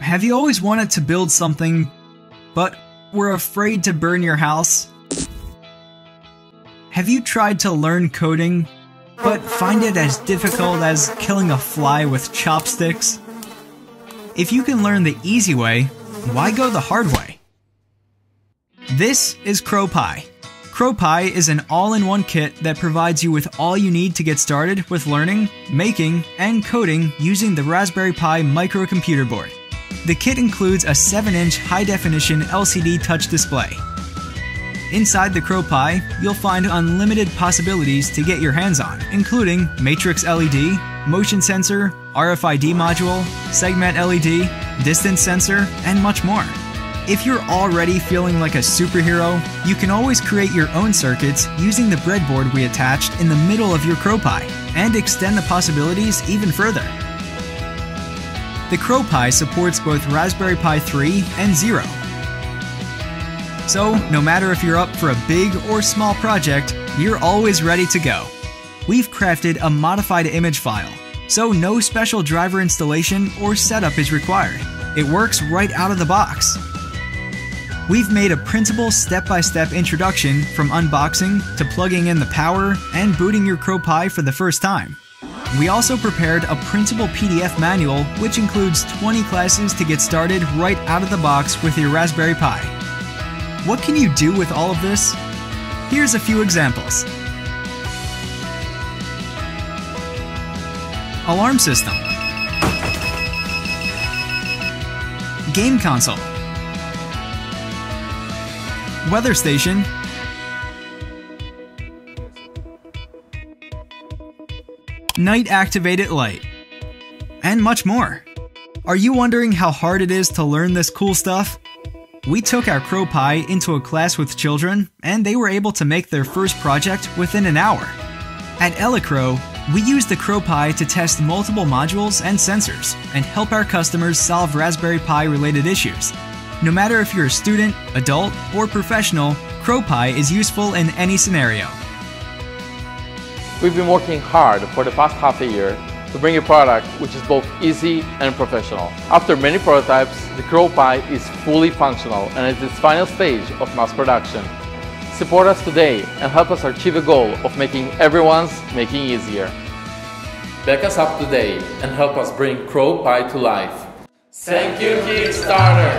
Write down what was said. Have you always wanted to build something, but were afraid to burn your house? Have you tried to learn coding, but find it as difficult as killing a fly with chopsticks? If you can learn the easy way, why go the hard way? This is CrowPi. CrowPi is an all-in-one kit that provides you with all you need to get started with learning, making, and coding using the Raspberry Pi microcomputer board. The kit includes a 7-inch high-definition LCD touch display. Inside the CrowPi, you'll find unlimited possibilities to get your hands on, including matrix LED, motion sensor, RFID module, segment LED, distance sensor, and much more. If you're already feeling like a superhero, you can always create your own circuits using the breadboard we attached in the middle of your CrowPi and extend the possibilities even further. The CrowPi supports both Raspberry Pi 3 and 0. So, no matter if you're up for a big or small project, you're always ready to go. We've crafted a modified image file, so no special driver installation or setup is required. It works right out of the box. We've made a printable step-by-step introduction from unboxing to plugging in the power and booting your CrowPi for the first time. We also prepared a printable PDF manual, which includes 20 classes to get started right out of the box with your Raspberry Pi. What can you do with all of this? Here's a few examples. Alarm system. Game console. Weather station. Night activated light, and much more. Are you wondering how hard it is to learn this cool stuff? We took our CrowPi into a class with children, and they were able to make their first project within an hour. At Elecrow, we used the CrowPi to test multiple modules and sensors, and help our customers solve Raspberry Pi related issues. No matter if you're a student, adult, or professional, CrowPi is useful in any scenario. We've been working hard for the past half a year to bring a product which is both easy and professional. After many prototypes, the CrowPi is fully functional and is its final stage of mass production. Support us today and help us achieve a goal of making everyone's making easier. Back us up today and help us bring CrowPi to life. Thank you, Kickstarter!